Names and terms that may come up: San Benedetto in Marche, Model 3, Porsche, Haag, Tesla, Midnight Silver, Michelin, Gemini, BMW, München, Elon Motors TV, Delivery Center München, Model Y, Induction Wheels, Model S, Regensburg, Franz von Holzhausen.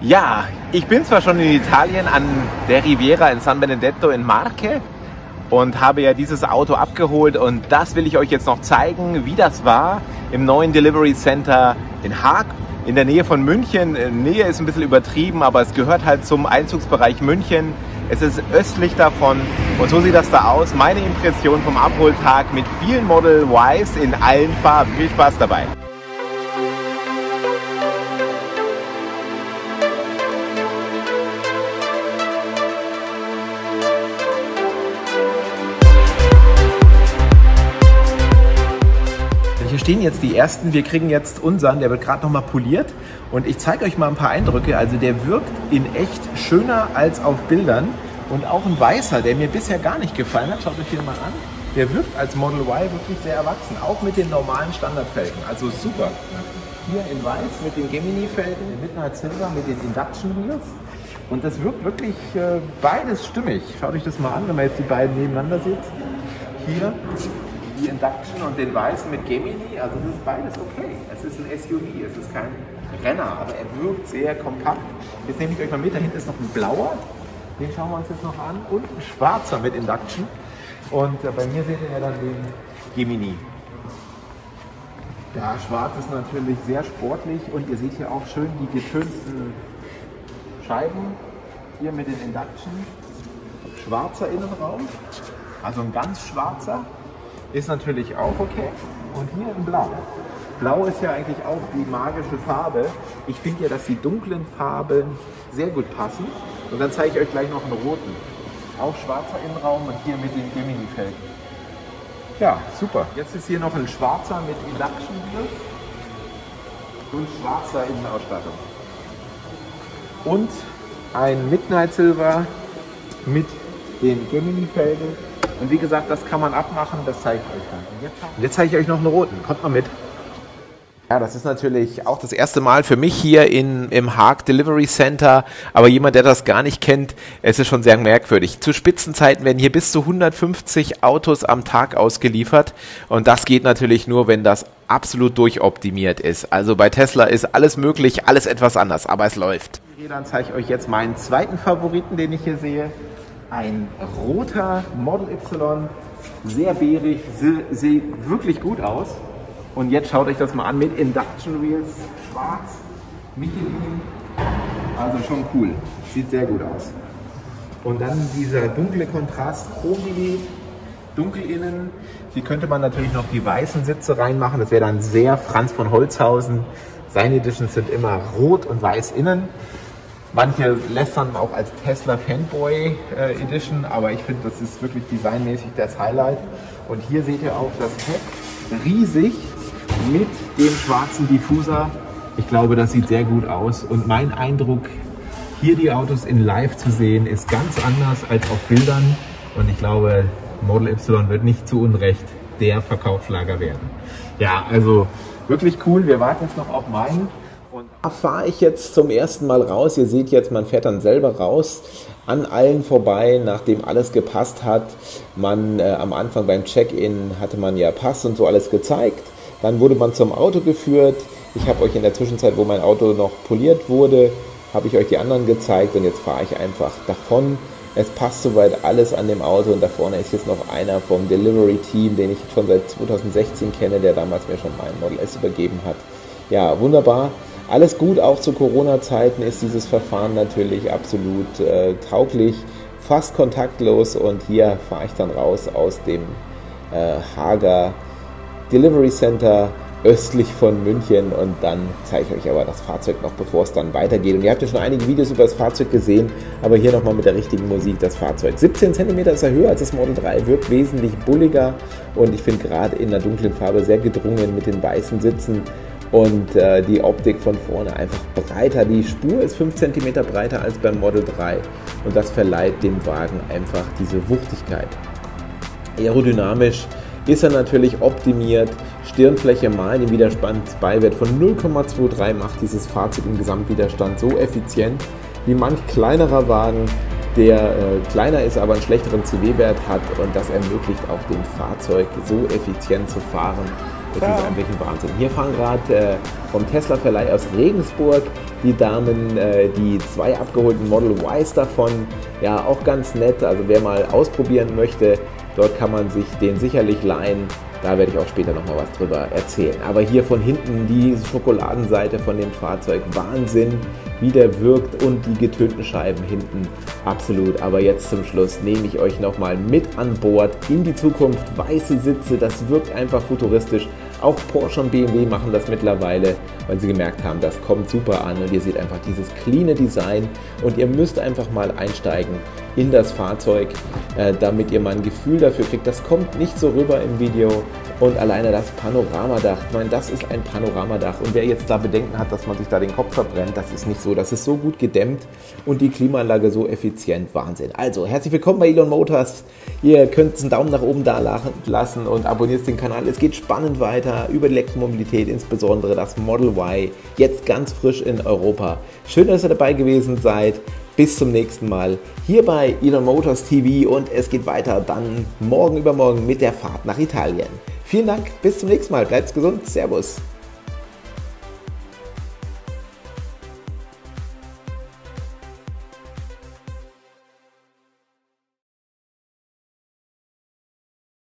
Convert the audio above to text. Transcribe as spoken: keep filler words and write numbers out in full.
Ja, ich bin zwar schon in Italien an der Riviera in San Benedetto in Marche und habe ja dieses Auto abgeholt und das will ich euch jetzt noch zeigen, wie das war im neuen Delivery Center in Haag, in der Nähe von München. Nähe ist ein bisschen übertrieben, aber es gehört halt zum Einzugsbereich München. Es ist östlich davon und so sieht das da aus. Meine Impression vom Abholtag mit vielen Model Ys in allen Farben. Viel Spaß dabei! Stehen jetzt die ersten, wir kriegen jetzt unseren, der wird gerade noch mal poliert und ich zeige euch mal ein paar Eindrücke. Also der wirkt in echt schöner als auf Bildern und auch ein weißer, der mir bisher gar nicht gefallen hat, schaut euch den mal an, der wirkt als Model Y wirklich sehr erwachsen, auch mit den normalen Standardfelgen, also super. Hier in weiß mit den Gemini-Felgen, in Midnight Silver mit den Induction Wheels und das wirkt wirklich äh, beides stimmig. Schaut euch das mal an, wenn man jetzt die beiden nebeneinander sieht, hier die Induction und den weißen mit Gemini, also das ist beides okay. Es ist ein S U V, es ist kein Renner, aber er wirkt sehr kompakt. Jetzt nehme ich euch mal mit, da hinten ist noch ein blauer, den schauen wir uns jetzt noch an und ein schwarzer mit Induction. Und bei mir seht ihr ja dann den Gemini. Ja, schwarz ist natürlich sehr sportlich und ihr seht hier auch schön die getönten Scheiben, hier mit den Induction. Schwarzer Innenraum, also ein ganz schwarzer. Ist natürlich auch okay. Und hier in Blau. Blau ist ja eigentlich auch die magische Farbe. Ich finde ja, dass die dunklen Farben sehr gut passen. Und dann zeige ich euch gleich noch einen roten. Auch schwarzer Innenraum und hier mit den Gemini-Felgen. Ja, super. Jetzt ist hier noch ein schwarzer mit Induction Wheels und schwarzer Innenausstattung. Und ein Midnight Silver mit den Gemini-Felgen. Und wie gesagt, das kann man abmachen, das zeige ich euch dann. Und jetzt zeige ich euch noch einen roten, kommt mal mit. Ja, das ist natürlich auch das erste Mal für mich hier in, im Haag Delivery Center, aber jemand, der das gar nicht kennt, es ist schon sehr merkwürdig. Zu Spitzenzeiten werden hier bis zu hundertfünfzig Autos am Tag ausgeliefert und das geht natürlich nur, wenn das absolut durchoptimiert ist. Also bei Tesla ist alles möglich, alles etwas anders, aber es läuft. Dann zeige ich euch jetzt meinen zweiten Favoriten, den ich hier sehe. Ein roter Model Y, sehr bärig, sieht wirklich gut aus. Und jetzt schaut euch das mal an mit Induction Wheels, schwarz, Michelin, also schon cool, sieht sehr gut aus. Und dann dieser dunkle Kontrast, Chromini, dunkel innen. Hier könnte man natürlich noch die weißen Sitze reinmachen, das wäre dann sehr Franz von Holzhausen. Seine Editions sind immer rot und weiß innen. Manche lästern auch als Tesla Fanboy äh, Edition, aber ich finde, das ist wirklich designmäßig das Highlight. Und hier seht ihr auch das Heck, riesig, mit dem schwarzen Diffuser. Ich glaube, das sieht sehr gut aus. Und mein Eindruck, hier die Autos in live zu sehen, ist ganz anders als auf Bildern. Und ich glaube, Model Y wird nicht zu Unrecht der Verkaufsschlager werden. Ja, also wirklich cool. Wir warten jetzt noch auf meinen. Und da fahre ich jetzt zum ersten Mal raus. Ihr seht jetzt, man fährt dann selber raus an allen vorbei, nachdem alles gepasst hat. Man äh, am Anfang beim Check-in hatte man ja Pass und so alles gezeigt. Dann wurde man zum Auto geführt. Ich habe euch in der Zwischenzeit, wo mein Auto noch poliert wurde, habe ich euch die anderen gezeigt und jetzt fahre ich einfach davon. Es passt soweit alles an dem Auto und da vorne ist jetzt noch einer vom Delivery-Team, den ich schon seit zweitausendsechzehn kenne, der damals mir schon meinen Model S übergeben hat. Ja, wunderbar. Alles gut, auch zu Corona-Zeiten ist dieses Verfahren natürlich absolut äh, tauglich, fast kontaktlos und hier fahre ich dann raus aus dem äh, Haager Delivery Center östlich von München und dann zeige ich euch aber das Fahrzeug noch, bevor es dann weitergeht. Und ihr habt ja schon einige Videos über das Fahrzeug gesehen, aber hier nochmal mit der richtigen Musik das Fahrzeug. siebzehn Zentimeter ist er höher als das Model drei, wirkt wesentlich bulliger und ich finde gerade in der dunklen Farbe sehr gedrungen mit den weißen Sitzen. Und äh, die Optik von vorne einfach breiter. Die Spur ist fünf Zentimeter breiter als beim Model drei und das verleiht dem Wagen einfach diese Wuchtigkeit. Aerodynamisch ist er natürlich optimiert. Stirnfläche mal den Widerstandsbeiwert von null Komma dreiundzwanzig macht dieses Fahrzeug im Gesamtwiderstand so effizient wie manch kleinerer Wagen, der äh, kleiner ist, aber einen schlechteren C W-Wert hat und das ermöglicht auch dem Fahrzeug so effizient zu fahren. Das ja. ist ein wirklich Wahnsinn. Hier fahren gerade äh, vom Tesla-Verleih aus Regensburg die Damen, äh, die zwei abgeholten Model Ys davon. Ja, auch ganz nett. Also wer mal ausprobieren möchte, dort kann man sich den sicherlich leihen. Da werde ich auch später nochmal was drüber erzählen. Aber hier von hinten die Schokoladenseite von dem Fahrzeug, Wahnsinn, wie der wirkt, und die getönten Scheiben hinten, absolut. Aber jetzt zum Schluss nehme ich euch nochmal mit an Bord in die Zukunft. Weiße Sitze, das wirkt einfach futuristisch. Auch Porsche und B M W machen das mittlerweile, weil sie gemerkt haben, das kommt super an. Und ihr seht einfach dieses cleane Design und ihr müsst einfach mal einsteigen in das Fahrzeug, damit ihr mal ein Gefühl dafür kriegt. Das kommt nicht so rüber im Video. Und alleine das Panoramadach, ich meine, das ist ein Panoramadach. Und wer jetzt da Bedenken hat, dass man sich da den Kopf verbrennt, das ist nicht so. Das ist so gut gedämmt und die Klimaanlage so effizient, Wahnsinn. Also, herzlich willkommen bei Elon Motors. Ihr könnt einen Daumen nach oben da lassen und abonniert den Kanal. Es geht spannend weiter über die Elektromobilität, insbesondere das Model Y, jetzt ganz frisch in Europa. Schön, dass ihr dabei gewesen seid. Bis zum nächsten Mal hier bei Elon Motors T V, und es geht weiter dann morgen übermorgen mit der Fahrt nach Italien. Vielen Dank, bis zum nächsten Mal, bleibt gesund, Servus.